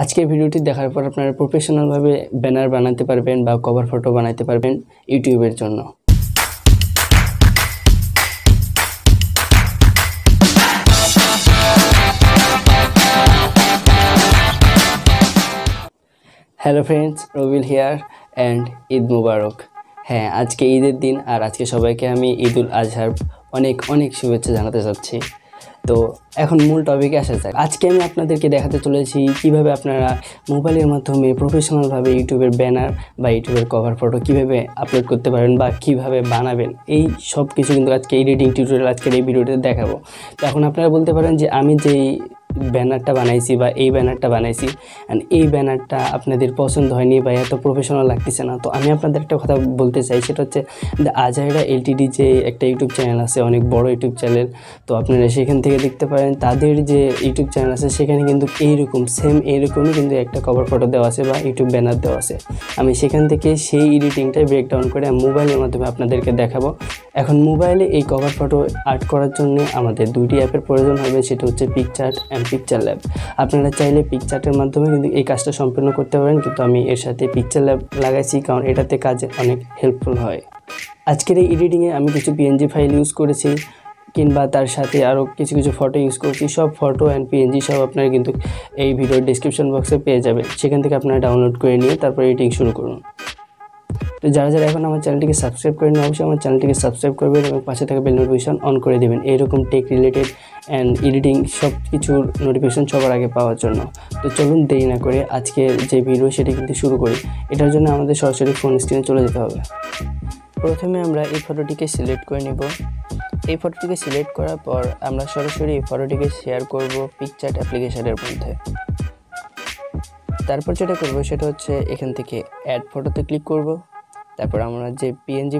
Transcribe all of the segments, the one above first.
आज के भिडियोटी देखार पर आपनारा प्रोफेशनल भावे बैनर बनाते पारबेन बा कवर फोटो बनाते पारबेन यूट्यूबेर जोन्नो। Hello friends, Rabil here and Eid मुबारक। हाँ, आज के ईदर दिन और आज के सबाई के हमें ईदुल आजहार अनेक अनेक शुभेच्छा जानाते चाच्छि। तो एखन मूल टपिके आसा जाक। आज के आमि आपनादेरके देखाते चलेछि किभाबे आपनारा मोबाइलेर माध्यमे प्रोफेशनल भावे यूट्यूबेर बैनर बा यूट्यूबेर कवर फटो किभाबे आपलोड करते पारेन बा किभाबे बानाबेन, एई सब किछु किन्तु आजके एडिटिंग टिउटोरियल आजकेर एई भिडियोते देखाबो। तो एखन आपनारा बोलते पारेन जे आमि जेई बैनारटा बनाइछि बा एई बैनारटा बनाइछि एंड एई बैनारटा आपनादेर पसंद हयनि बा एत प्रोफेशनल लागतेछे ना। तो आमि आपनादेर एकटा कथा बोलते चाइ, सेटा हच्छे द आजायरा एलटीडी जे एकटा यूट्यूब चैनल आछे, अनेक बड़ो यूट्यूब चैनल। तो आपनारा सेखान থেকে দেখতে পারেন তাদের যে ইউটিউব চ্যানেল আছে সেখানে কিন্তু এইরকম সেম এইরকমই কিন্তু একটা কভার ফটো দেওয়া আছে বা ইউটিউব ব্যানার দেওয়া আছে। আমি সেখান থেকে সেই এডিটিংটাই ব্রেকডাউন করে মোবাইলের মাধ্যমে আপনাদেরকে দেখাবো। এখন মোবাইলে এই কভার ফটো আর্ট করার জন্য আমাদের দুইটি অ্যাপের প্রয়োজন হবে, সেটা হচ্ছে পিকচার্ট অ্যান্ড পিকচার ল্যাব। আপনারা চাইলে পিকচার্টের মাধ্যমে কিন্তু এই কাজটা সম্পূর্ণ করতে পারেন, কিন্তু আমি এর সাথে পিকচার ল্যাব লাগাইছি কারণ এটাতে কাজে অনেক হেল্পফুল হয়। আজকের এই এডিটিংয়ে আমি কিছু পিএনজি ফাইল ইউজ করেছি কিংবা তার সাথে আরও কিছু কিছু ফটো ইউজ করছি। সব ফটো অ্যান্ড পিএনজি সব আপনারা কিন্তু এই ভিডিওর ডিসক্রিপশন বক্সে পেয়ে যাবেন, সেখান থেকে আপনারা ডাউনলোড করে নিয়ে তারপর এডিটিং শুরু করুন। তো যারা যারা এখন আমার চ্যানেলটিকে সাবস্ক্রাইব করেন অবশ্যই আমার চ্যানেলটিকে সাবস্ক্রাইব করবেন এবং পাশে থাকা বেল নোটিফিকেশন অন করে দেবেন এরকম টেক রিলেটেড অ্যান্ড এডিটিং সব কিছুর নোটিফিকেশন সবার আগে পাওয়ার জন্য। তো চলুন দেরি না করে আজকে যে ভিডিও সেটি কিন্তু শুরু করি। এটার জন্য আমাদের সরাসরি ফোন স্ক্রিনে চলে যেতে হবে। প্রথমে আমরা এই ফটোটিকে সিলেক্ট করে নেব। এই ফটোটিকে সিলেক্ট করার পর আমরা সরাসরি এই ফটোটিকে শেয়ার করব পিকচার্ট অ্যাপ্লিকেশনের মধ্যে। তারপর যেটা করব সেটা হচ্ছে এখান থেকে অ্যাড ফটোতে ক্লিক করব। তারপর আমরা যে পিএনজি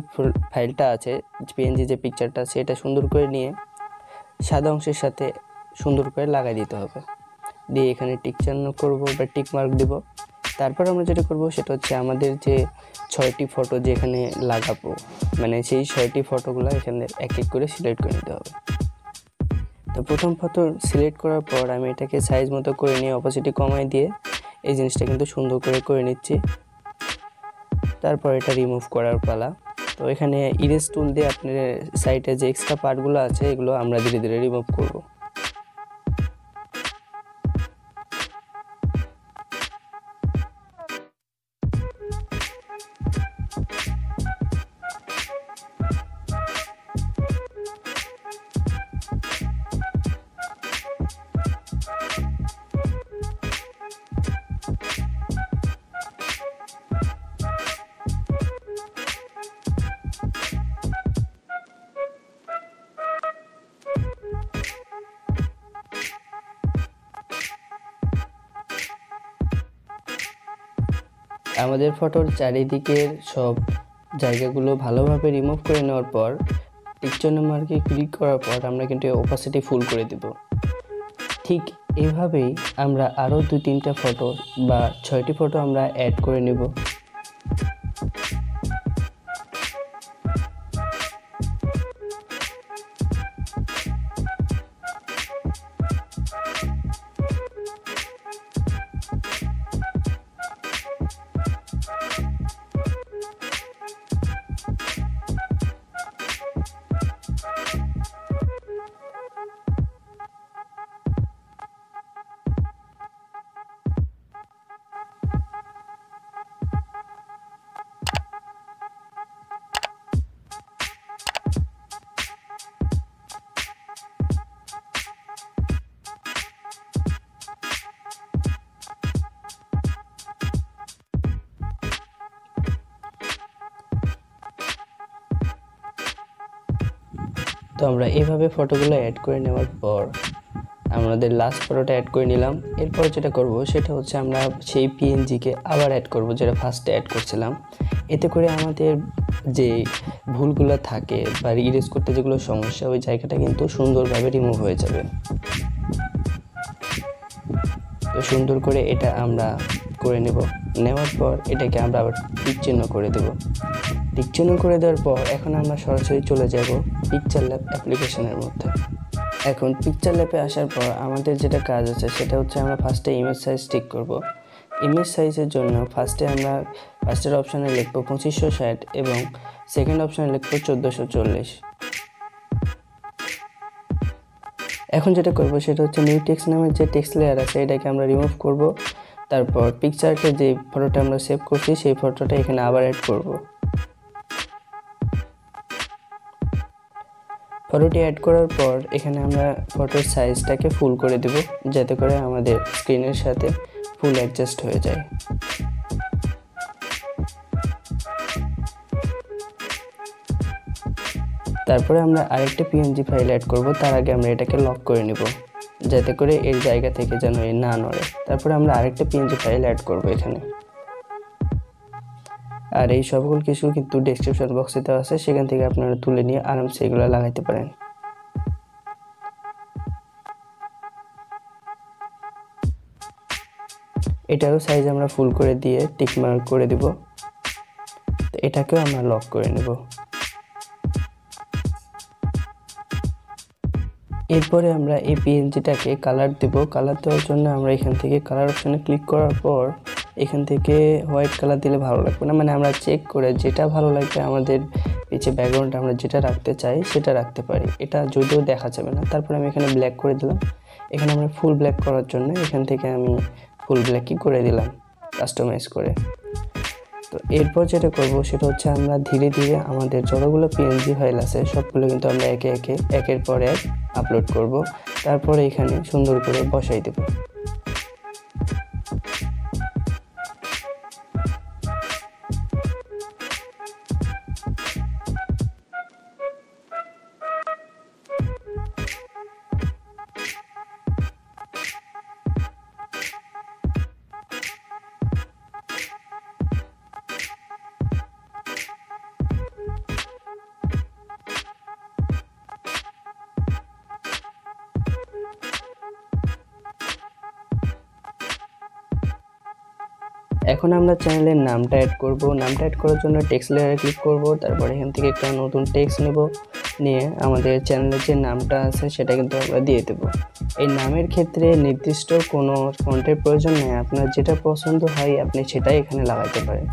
ফাইলটা আছে, পিএনজি যে পিকচারটা আছে এটা সুন্দর করে নিয়ে সাদা অংশের সাথে সুন্দর করে লাগাই দিতে হবে, দিয়ে এখানে টিক চিহ্ন করব বা টিক মার্ক দেব। তারপর আমরা যেটা করব সেটা হচ্ছে আমাদের যে ৬টি ফটো যেখানে লাগাবো মানে সেই ৬টি ফটোগুলো এখানে এক এক করে সিলেক্ট করে নিতে হবে। তো প্রথম ফটো সিলেক্ট করার পর আমি এটাকে সাইজ মতো করে নিয়ে অপাসিটি কমাই দিয়ে এই জিনিসটা কিন্তু সুন্দর করে নিচ্ছি। তারপর এটা রিমুভ করার পালা। তো এখানে ইরেজ টুল দিয়ে আপনার সাইটে যে এক্সট্রা পার্টগুলো আছে এগুলো আমরা ধীরে ধীরে রিমুভ করব। আমাদের ফটোর চারিদিকের সব জায়গাগুলো ভালোভাবে রিমুভ করে নেওয়ার পর পিকচার মার্কে ক্লিক করার পর আমরা কিন্তু অপাসিটি ফুল করে দেব। ঠিক এভাবেই আমরা আরও ২-৩টা ফটো বা ৬টি ফটো আমরা অ্যাড করে নেব। তো আমরা এভাবে ফটোগুলো অ্যাড করে নেওয়ার পর আমাদের লাস্ট ফটোটা অ্যাড করে নিলাম। এরপর যেটা করব সেটা হচ্ছে আমরা সেই পিএনজিকে আবার অ্যাড করব যেটা ফার্স্টে অ্যাড করছিলাম। এতে করে আমাদের যে ভুলগুলো থাকে বা ইরেজ করতে যেগুলো সমস্যা ওই জায়গাটা কিন্তু সুন্দরভাবে রিমুভ হয়ে যাবে। তো সুন্দর করে এটা আমরা করে নেব। নেওয়ার পর এটাকে আমরা আবার টিক চিহ্ন করে দেব। টিক চিহ্ন করে দেওয়ার পর এখন আমরা সরাসরি চলে যাব পিকচার ল্যাব অ্যাপ্লিকেশনের মধ্যে। এখন পিকচার ল্যাপে আসার পর আমাদের যেটা কাজ আছে সেটা হচ্ছে আমরা ফার্স্টে ইমেজ সাইজ ঠিক করব। ইমেজ সাইজের জন্য ফার্স্টে আমরা ফার্স্টের অপশানে লিখব 2560 এবং সেকেন্ড অপশানে লিখব 1440। এখন যেটা করব সেটা হচ্ছে নিউ টেক্সট নামের যে টেক্সট লেয়ার আছে এটাকে আমরা রিমুভ করব। তারপর পিকচারকে যে ফটোটা আমরা সেভ করছি সেই ফটোটা এখানে আবার অ্যাড করব। ফটোটি অ্যাড করার পর এখানে আমরা ফটোর সাইজটাকে ফুল করে দেব যাতে করে আমাদের স্ক্রিনের সাথে ফুল অ্যাডজাস্ট হয়ে যায়। তারপরে আমরা আরেকটা পিএনজি ফাইল অ্যাড করব, তার আগে আমরা এটাকে লক করে নেব যাতে করে এর জায়গা থেকে যেন এ না নড়ে। তারপরে আমরা আরেকটা পিএনজি ফাইল অ্যাড করব এখানে। আর এই সবগুলো কিছু কিন্তু ডেসক্রিপশন বক্সে দেওয়া আছে, সেখান থেকে আপনারা তুলে নিয়ে আরামসে এগুলো লাগাইতে পারেন। এটারও সাইজ আমরা ফুল করে দিয়ে টিক মার্ক করে দেব। এটাকেও আমরা লক করে নেব। এরপরে আমরা এই পিএনজিটাকে কালার দেব। কালার দেওয়ার জন্য আমরা এখান থেকে কালার অপশানে ক্লিক করার পর এখান থেকে হোয়াইট কালার দিলে ভালো লাগবে না, মানে আমরা চেক করে যেটা ভালো লাগবে আমাদের পিছে ব্যাকগ্রাউন্ড আমরা যেটা রাখতে চাই সেটা রাখতে পারি, এটা যদিও দেখা যাবে না। তারপরে আমি এখানে ব্ল্যাক করে দিলাম। এখানে আমরা ফুল ব্ল্যাক করার জন্য এখান থেকে আমি ফুল ব্ল্যাকই করে দিলাম কাস্টমাইজ করে। তো এরপর যেটা করব সেটা হচ্ছে আমরা ধীরে ধীরে আমাদের যতগুলো পিএনজি ফাইল আছে সবগুলো কিন্তু আমরা একে একে একের পর এক আপলোড করব, তারপরে এখানে সুন্দর করে বসাই দেব। এখন আমরা চ্যানেলের নামটা অ্যাড করব। নামটা অ্যাড করার জন্য টেক্সট লেয়ারে ক্লিক করব, তারপরে এখান থেকে একটা নতুন টেক্সট নেব, নিয়ে আমাদের চ্যানেলের যে নামটা আছে সেটা কিন্তু আমরা দিয়ে দেব। এই নামের ক্ষেত্রে নির্দিষ্ট কোনো ফন্টের প্রয়োজন নেই, আপনার যেটা পছন্দ হয় আপনি সেটাই এখানে লাগাতে পারেন।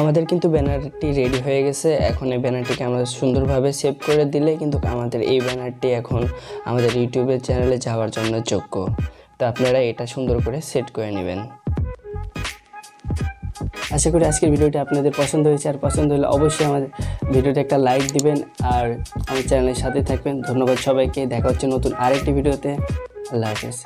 আমাদের কিন্তু ব্যানারটি রেডি হয়ে গেছে। এখন এই ব্যানারটিকে আমরা সুন্দরভাবে সেভ করে দিলে কিন্তু আমাদের এই ব্যানারটি এখন আমাদের ইউটিউবের চ্যানেলে যাওয়ার জন্য যোগ্য। তো আপনারা এটা সুন্দর করে সেট করে নেবেন। আশা করি আজকের ভিডিওটি আপনাদের পছন্দ হয়েছে, আর পছন্দ হলে অবশ্যই আমাদের ভিডিওতে একটা লাইক দিবেন আর আমার চ্যানেলের সাথে থাকবেন। ধন্যবাদ সবাইকে, দেখা হচ্ছে নতুন আরেকটি ভিডিওতে। আল্লাহ হাফেজ।